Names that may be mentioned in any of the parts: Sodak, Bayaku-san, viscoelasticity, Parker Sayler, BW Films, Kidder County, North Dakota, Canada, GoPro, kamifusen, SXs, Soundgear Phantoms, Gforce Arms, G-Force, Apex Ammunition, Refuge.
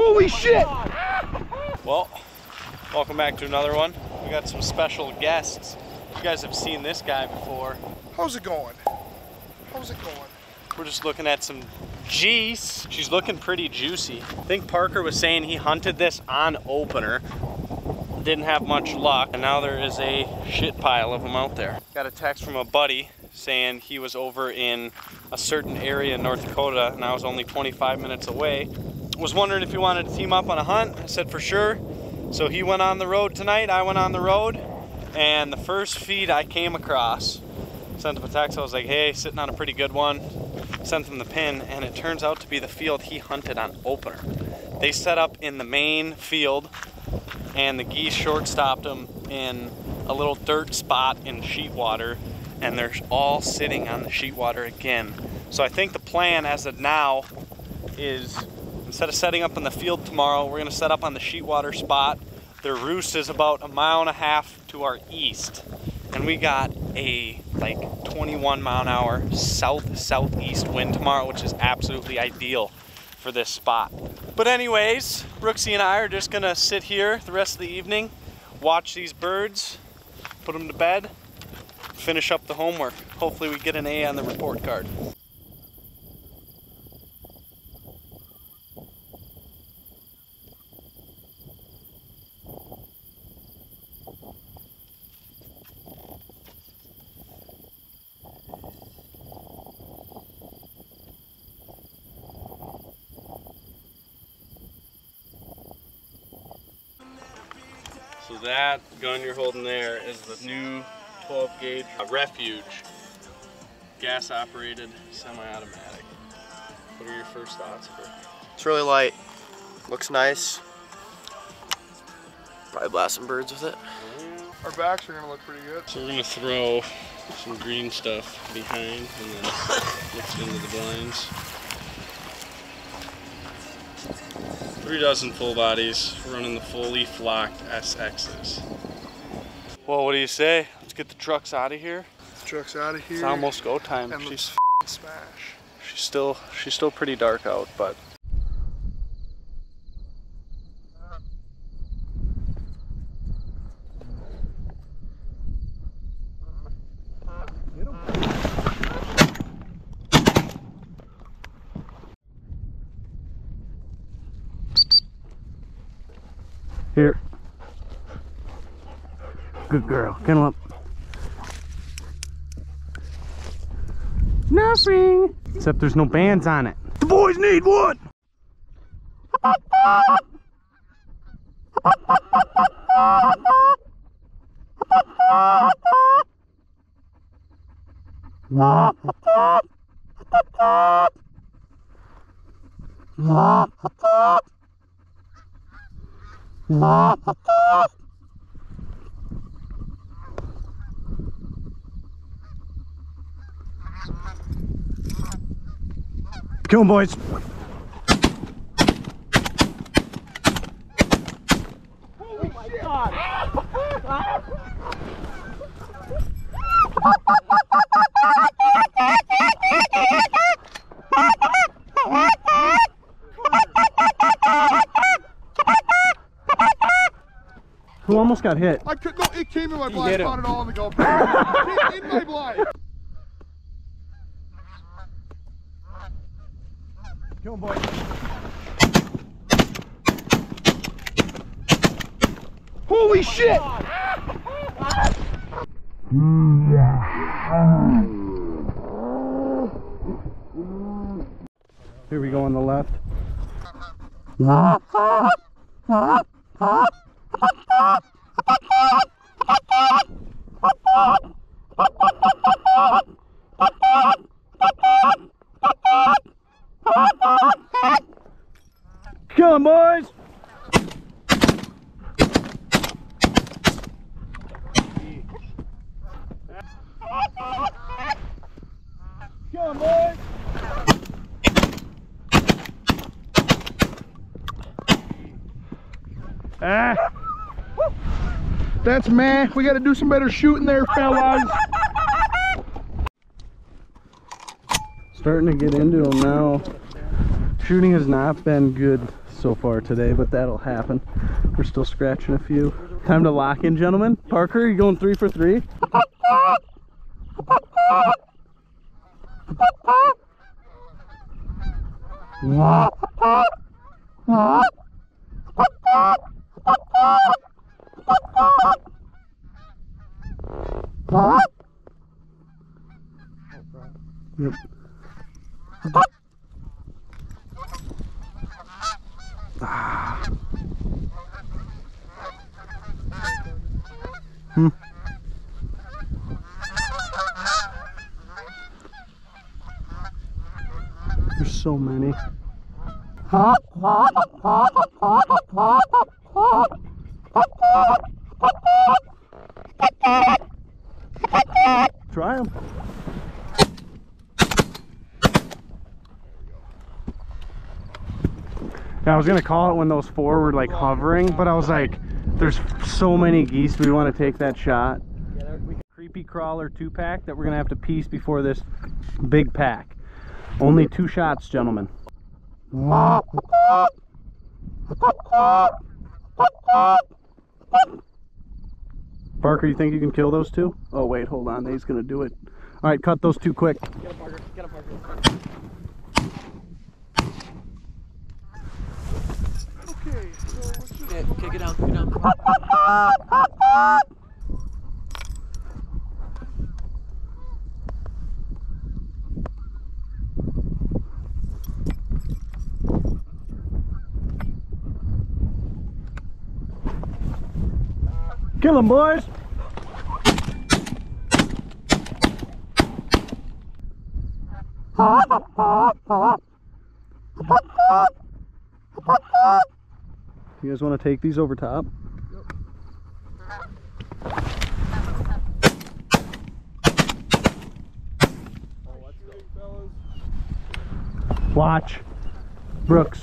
Holy shit! Well, welcome back to another one. We got some special guests. You guys have seen this guy before. How's it going? How's it going? We're just looking at some geese. She's looking pretty juicy. I think Parker was saying he hunted this on opener. Didn't have much luck, and now there is a shit pile of them out there. Got a text from a buddy saying he was over in a certain area in North Dakota, and I was only 25 minutes away. Was wondering if you wanted to team up on a hunt. I said for sure. So he went on the road tonight, I went on the road, and the first feed I came across, sent him a text. I was like, hey, sitting on a pretty good one. Sent him the pin, and it turns out to be the field he hunted on opener. They set up in the main field, and the geese short-stopped them in a little dirt spot in sheet water, and they're all sitting on the sheet water again. So I think the plan as of now is, instead of setting up in the field tomorrow, we're gonna set up on the sheetwater spot. Their roost is about 1.5 miles to our east. And we got a like 21-mile-an-hour south-southeast wind tomorrow, which is absolutely ideal for this spot. But anyways, Brooksy and I are just gonna sit here the rest of the evening, watch these birds, put them to bed, finish up the homework. Hopefully we get an A on the report card. So that gun you're holding there is the new 12-gauge Refuge, gas-operated, semi-automatic. What are your first thoughts for it? It's really light, looks nice. Probably blast some birds with it. Our backs are gonna look pretty good. So we're gonna throw some green stuff behind and then lift into the blinds. 3 dozen full bodies, running the fully flocked SXs. Well, what do you say? Let's get the trucks out of here. The trucks out of here. It's almost go time. And she's f***ing smash. She's still pretty dark out, but. Here. Good girl. Come up. Nothing. Except there's no bands on it. The boys need one. Come on, boys. Oh my God. Who almost got hit? I could, no, it came in my blind, caught it all on the GoPro. It came in my blind. Come on, boy. Holy shit! Here we go on the left. Come on, boys! Come on, boys! Ah! That's meh. We gotta do some better shooting there, fellas. Starting to get into them now. Shooting has not been good so far today, but that'll happen. We're still scratching a few. Time to lock in, gentlemen. Parker, you going 3 for 3? Yep. There's so many. Try them. I was gonna call it when those four were like hovering, but I was like, there's so many geese, do we want to take that shot? Yeah, creepy crawler 2-pack that we're gonna have to piece before this big pack. Only 2 shots, gentlemen. Parker, you think you can kill those 2? Oh wait, hold on, he's gonna do it. All right, cut those 2 quick. Get him, Parker. Get him, Parker. Okay, get down, get down. Kill him, boys! You guys want to take these over top? Yep. Watch, Brooks.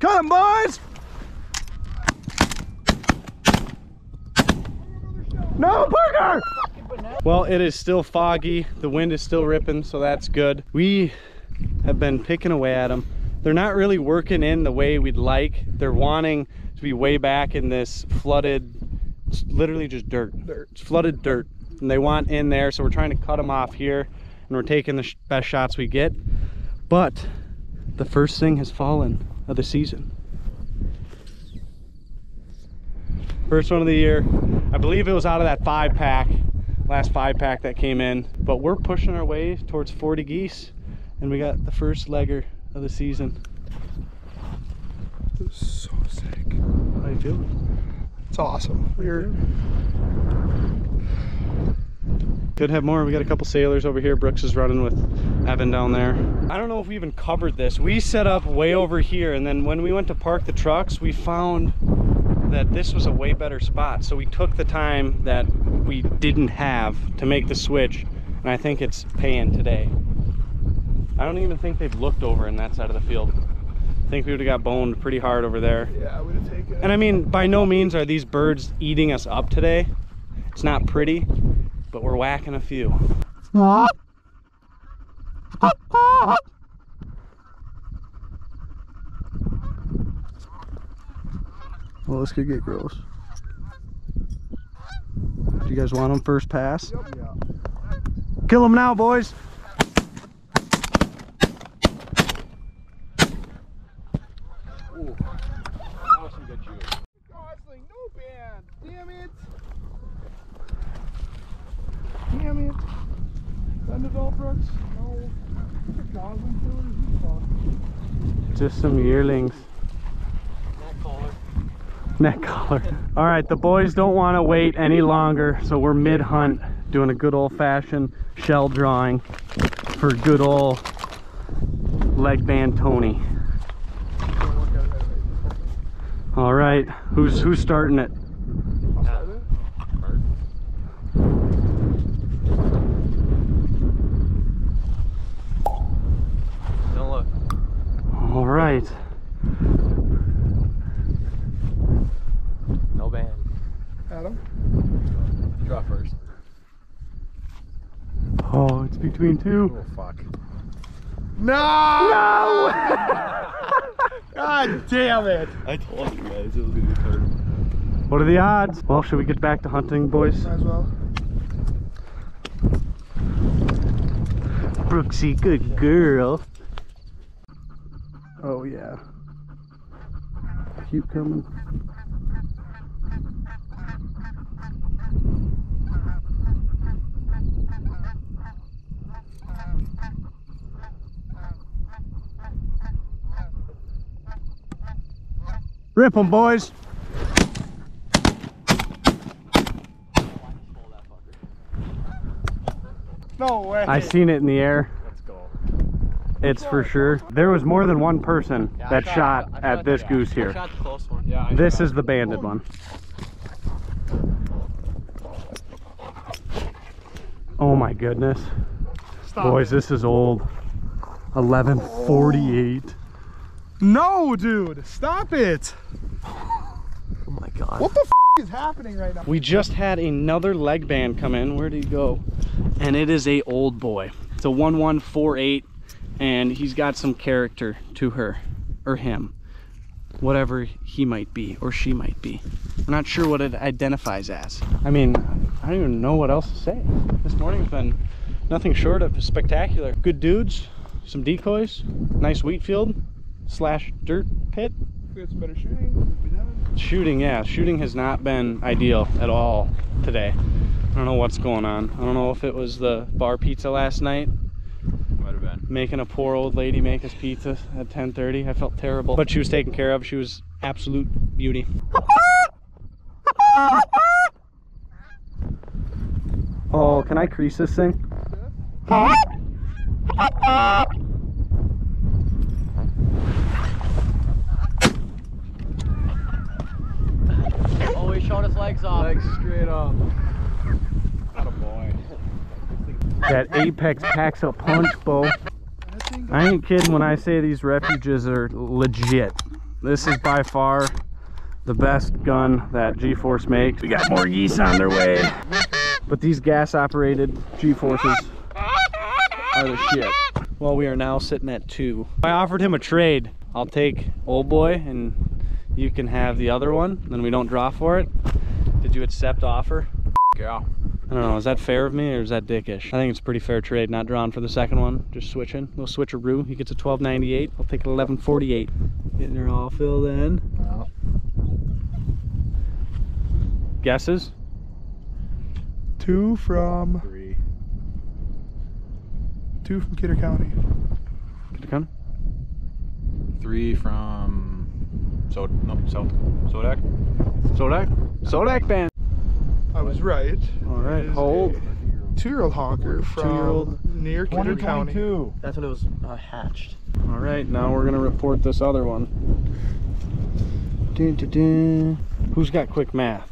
Come on, boys! No, Parker! Well, it is still foggy. The wind is still ripping, so that's good. We have been picking away at them. They're not really working in the way we'd like. They're wanting to be way back in this flooded, it's literally just dirt. It's flooded dirt, and they want in there, so we're trying to cut them off here, and we're taking the best shots we get. But the first thing has fallen of the season. First one of the year. I believe it was out of that 5-pack, last 5-pack that came in, but we're pushing our way towards 40 geese, and we got the first legger of the season. This is so sick. How you doing? It's awesome. We're could have more. We got a couple sailors over here. Brooks is running with Evan down there. I don't know if we even covered this. We set up way over here, and then when we went to park the trucks, we found that this was a way better spot. So we took the time that we didn't have to make the switch, and I think it's paying today. I don't even think they've looked over in that side of the field. I think we would have got boned pretty hard over there. Yeah, I would have taken it. And I mean, by no means are these birds eating us up today. It's not pretty, but we're whacking a few. Well, this could get gross. Do you guys want them first pass? Yep. Yeah. Kill them now, boys. Just some yearlings. Neck collar. Neck collar. All right, the boys don't want to wait any longer, so we're mid-hunt, doing a good old-fashioned shell drawing for good old leg band Tony. All right, who's starting it? Don't look. All right. No band. Adam? Draw first. Oh, it's between two. Oh, fuck. No! No! God damn it! I told you guys it was gonna be hard. What are the odds? Well, should we get back to hunting, boys? Might as well. Brooksy, good girl. Oh, yeah. Keep coming. Rip them, boys. No way. I seen it in the air. Let's go. It's for sure. There was more than one person that shot at this goose here. I shot the close one. Yeah, this is the banded one. Oh my goodness. Stop. Boys, this is old. 1148. No, dude, stop it. Oh my God. What the f is happening right now? We just had another leg band come in. Where'd he go? And it is a old boy. It's a 1148, and he's got some character to her or him, whatever he might be or she might be. I'm not sure what it identifies as. I mean, I don't even know what else to say. This morning's been nothing short of spectacular. Good dudes, some decoys, nice wheat field. / dirt pit. We had some better shooting. Shooting, yeah. Shooting has not been ideal at all today. I don't know what's going on. I don't know if it was the bar pizza last night. Might have been. Making a poor old lady make us pizza at 10:30. I felt terrible. But she was taken care of. She was absolute beauty. Oh, can I crease this thing? Yeah. Showed his legs off. Legs straight up. What a boy. That Apex packs a punch, Bo. I ain't kidding when I say these refuges are legit. This is by far the best gun that G-Force makes. We got more geese on their way. But these gas-operated G-Forces are the shit. Well, we are now sitting at 2. I offered him a trade. I'll take old boy and you can have the other one, then we don't draw for it. Did you accept offer? Yeah. I don't know, is that fair of me or is that dickish? I think it's a pretty fair trade, not drawing for the second one, just switching. We'll switch a roo. He gets a 1298, I'll take a 1148. Getting her all filled in. Wow. Guesses? 2 from 3. 2 from Kidder County. Kidder County? 3 from... Sodak? Sodak? Sodak band! I was right. Alright, hold. 2-year-old honker from near Kidder County. That's when it was hatched. Alright, now we're gonna report this other one. Dun, dun, dun. Who's got quick math?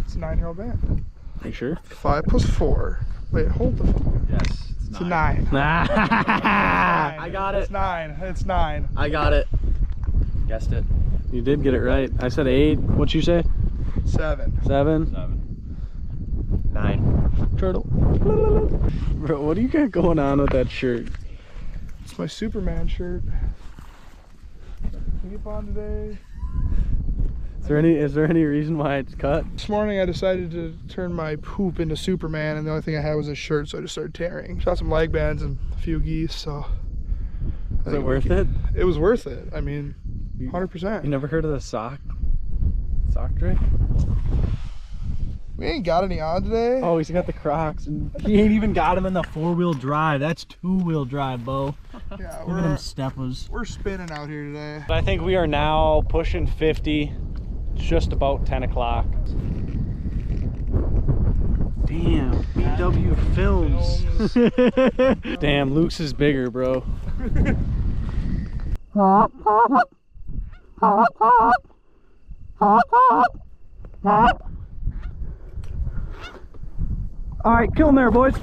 It's a 9-year-old band. Are you sure? 5 plus 4. Wait, hold the phone. Yes, it's 9. It's 9. I got it. It's 9. It's 9. I got it. Guessed it. You did get it right. I said 8. What'd you say? 7. 7? 7. 9. Turtle. Bro, what do you got going on with that shirt? It's my Superman shirt. We get on today. Is there any reason why it's cut? This morning I decided to turn my poop into Superman, and the only thing I had was a shirt, so I just started tearing. Shot some leg bands and a few geese, so... Was it worth it? It was worth it. I mean... 100%. You never heard of the sock trick? We ain't got any on today. Oh, he's got the Crocs, and he ain't even got him in the 4-wheel drive. That's 2-wheel drive, Bo. Yeah, look at them steppers. We're spinning out here today. I think we are now pushing 50. It's just about 10 o'clock. Damn, BW Films. Damn, Luke's is bigger, bro. All right, kill him there, boys.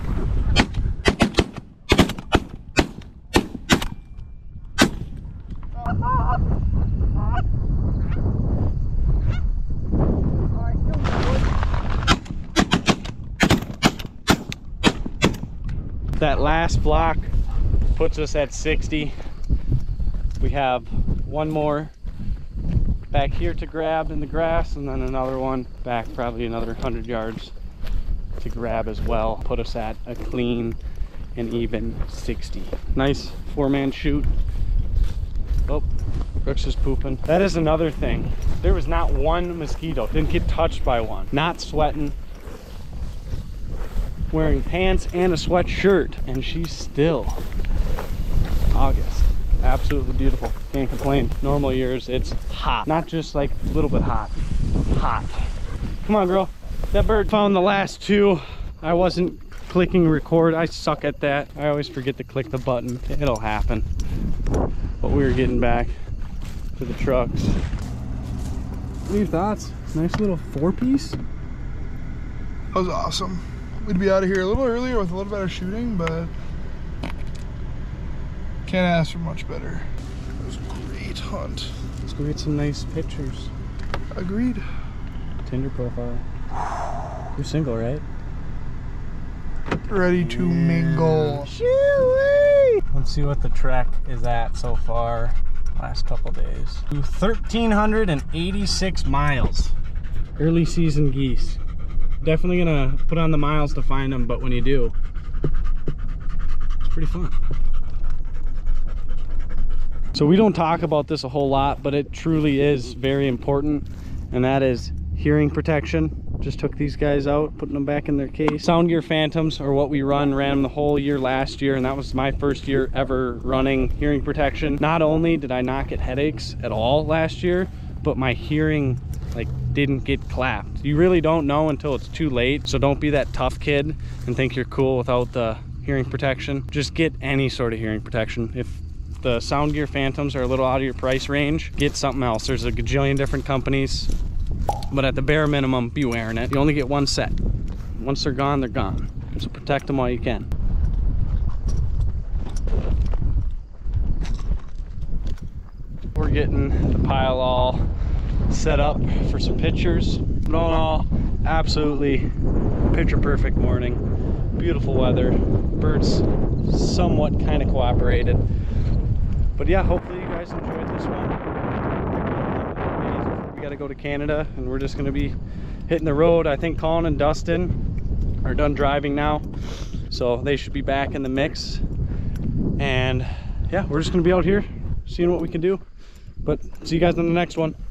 That last block puts us at 60. We have one more back here to grab in the grass, and then another one back probably another 100 yards to grab as well. Put us at a clean and even 60. Nice four-man shoot. Oh, Brooks is pooping. That is another thing. There was not one mosquito. Didn't get touched by one. Not sweating. Wearing pants and a sweatshirt, and she's still August. Absolutely beautiful. Can't complain. Normal years, it's hot. Not just like a little bit hot. Hot. Come on, girl. That bird found the last two. I wasn't clicking record. I suck at that. I always forget to click the button. It'll happen. But we were getting back to the trucks. What are your thoughts? Nice little four-piece. That was awesome. We'd be out of here a little earlier with a little better shooting, but can't ask for much better. It was a great hunt. Let's go get some nice pictures. Agreed. Tinder profile. You're single, right? Ready to mingle. Shoo-wee! Let's see what the trek is at so far. Last couple days. 1,386 miles. Early season geese. Definitely gonna put on the miles to find them, but when you do, it's pretty fun. So we don't talk about this a whole lot, but it truly is very important, and that is hearing protection. Just took these guys out, putting them back in their case. Soundgear Phantoms are what we ran them the whole year last year, and that was my first year ever running hearing protection. Not only did I not get headaches at all last year, but my hearing like didn't get clapped. You really don't know until it's too late, so don't be that tough kid and think you're cool without the hearing protection. Just get any sort of hearing protection. If the Soundgear Phantoms are a little out of your price range, get something else. There's a gajillion different companies, but at the bare minimum, be wearing it. You only get one set. Once they're gone, they're gone. So protect them while you can. We're getting the pile all set up for some pictures. But all in all, absolutely picture perfect morning. Beautiful weather. Birds somewhat kind of cooperated. But yeah, hopefully you guys enjoyed this one. We gotta go to Canada and we're just gonna be hitting the road. I think Colin and Dustin are done driving now, so they should be back in the mix. And yeah, we're just gonna be out here seeing what we can do. But see you guys in the next one.